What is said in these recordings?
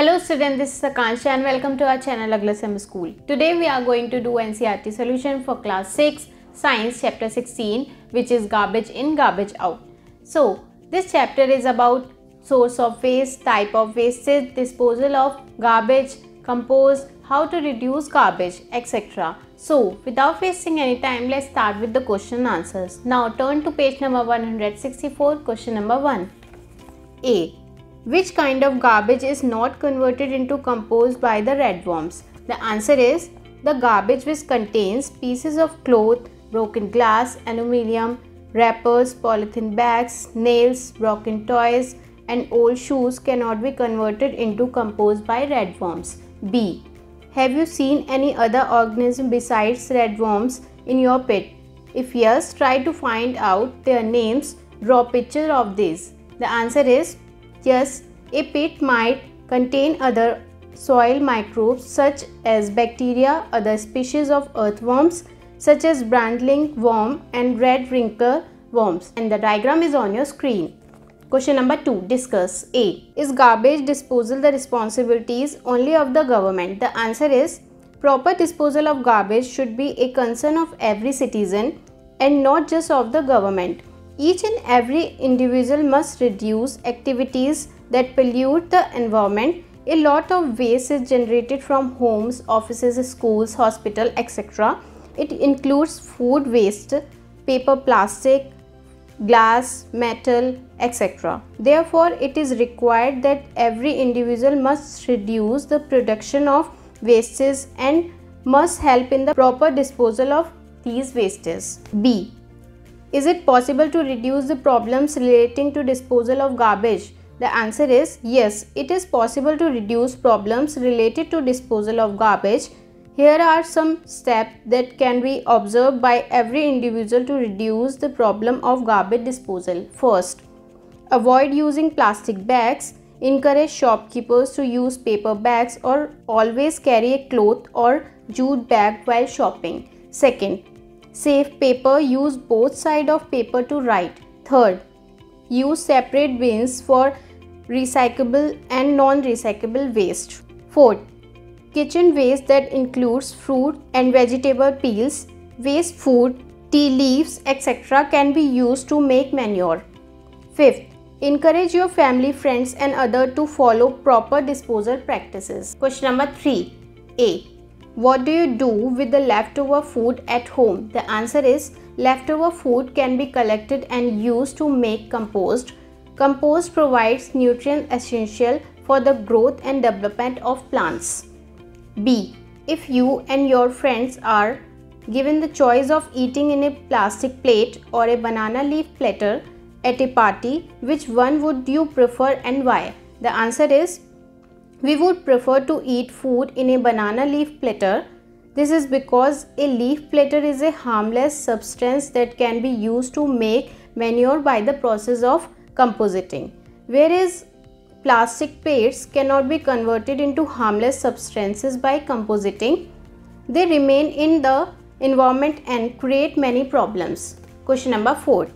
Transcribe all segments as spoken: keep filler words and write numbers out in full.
Hello students, this is Akansha and welcome to our channel AglaSem School. Today we are going to do N C E R T solution for class six science chapter sixteen, which is garbage in garbage out. So this chapter is about source of waste, type of wastage, disposal of garbage, compost, how to reduce garbage, et cetera. So without wasting any time, let's start with the question and answers. Now turn to page number one hundred sixty-four, question number one. A. Which kind of garbage is not converted into compost by the redworms? The answer is the garbage which contains pieces of cloth, broken glass, aluminium, wrappers, polythene bags, nails, broken toys and old shoes cannot be converted into compost by redworms. B. Have you seen any other organism besides redworms in your pit? If yes, try to find out their names. Draw a picture of this. The answer is yes, a pit might contain other soil microbes such as bacteria, other species of earthworms such as brandling worm and red wrinkle worms. And the diagram is on your screen. Question number two. Discuss. A. Is garbage disposal the responsibilities only of the government? The answer is proper disposal of garbage should be a concern of every citizen and not just of the government. Each and every individual must reduce activities that pollute the environment. A lot of waste is generated from homes, offices, schools, hospitals, et cetera. It includes food waste, paper, plastic, glass, metal, et cetera. Therefore, it is required that every individual must reduce the production of wastes and must help in the proper disposal of these wastes. B. Is it possible to reduce the problems relating to disposal of garbage? The answer is yes, it is possible to reduce problems related to disposal of garbage. Here are some steps that can be observed by every individual to reduce the problem of garbage disposal. First, avoid using plastic bags. Encourage shopkeepers to use paper bags or always carry a cloth or jute bag while shopping. Second, save paper. Use both sides of paper to write. Third, use separate bins for recyclable and non-recyclable waste. Fourth, kitchen waste that includes fruit and vegetable peels, waste food, tea leaves, et cetera can be used to make manure. Fifth, encourage your family, friends and others to follow proper disposal practices. Question number three. A. What do you do with the leftover food at home? The answer is leftover food can be collected and used to make compost. Compost provides nutrients essential for the growth and development of plants. B. If you and your friends are given the choice of eating in a plastic plate or a banana leaf platter at a party, which one would you prefer and why? The answer is we would prefer to eat food in a banana leaf platter. This is because a leaf platter is a harmless substance that can be used to make manure by the process of compositing. Whereas plastic plates cannot be converted into harmless substances by compositing, they remain in the environment and create many problems. Question number four.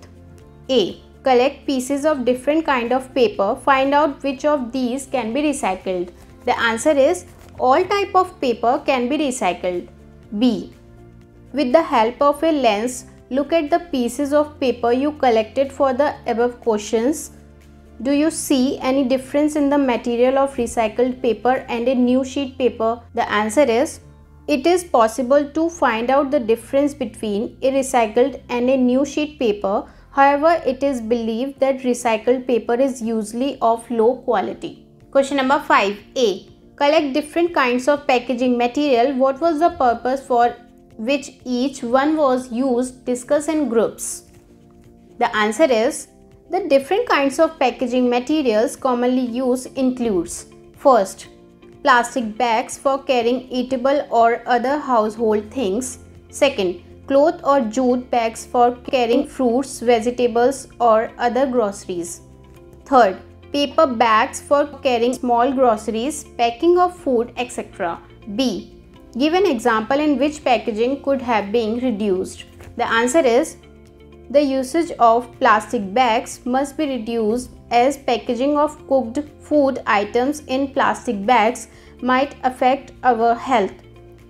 A. Collect pieces of different kind of paper. Find out which of these can be recycled. The answer is all type of paper can be recycled. B. With the help of a lens, look at the pieces of paper you collected for the above questions. Do you see any difference in the material of recycled paper and a new sheet paper? The answer is it is possible to find out the difference between a recycled and a new sheet paper. However, it is believed that recycled paper is usually of low quality. Question number five. A. Collect different kinds of packaging material. What was the purpose for which each one was used? Discuss in groups. The answer is the different kinds of packaging materials commonly used includes first, plastic bags for carrying eatable or other household things. Second, cloth or jute bags for carrying fruits, vegetables or other groceries. Third, paper bags for carrying small groceries, packing of food, et cetera. B. Give an example in which packaging could have been reduced. The answer is The usage of plastic bags must be reduced as packaging of cooked food items in plastic bags might affect our health.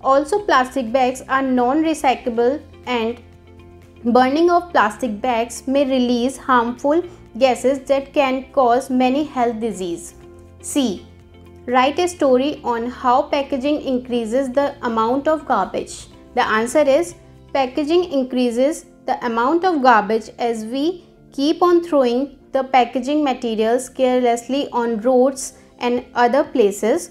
Also, plastic bags are non-recyclable and burning of plastic bags may release harmful gases that can cause many health diseases. C. Write a story on how packaging increases the amount of garbage. The answer is packaging increases the amount of garbage as we keep on throwing the packaging materials carelessly on roads and other places.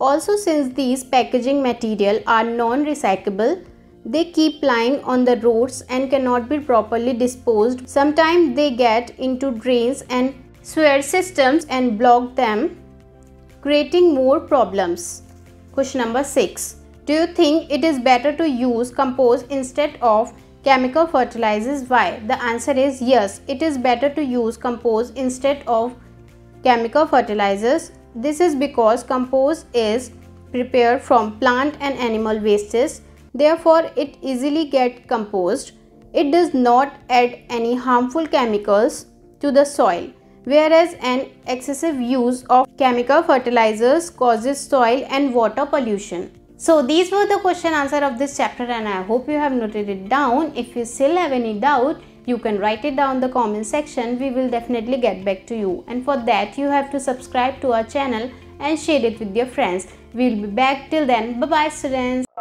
Also, since these packaging materials are non-recyclable, they keep lying on the roads and cannot be properly disposed. Sometimes they get into drains and sewer systems and block them, creating more problems. Question number six. Do you think it is better to use compost instead of chemical fertilizers? Why? The answer is yes, it is better to use compost instead of chemical fertilizers. This is because compost is prepared from plant and animal wastes, therefore it easily gets composed. It does not add any harmful chemicals to the soil, whereas an excessive use of chemical fertilizers causes soil and water pollution. So these were the question answer of this chapter, and I hope you have noted it down. If you still have any doubt, you can write it down in the comment section. We will definitely get back to you, and for that you have to subscribe to our channel and share it with your friends. We will be back till then. Bye bye students.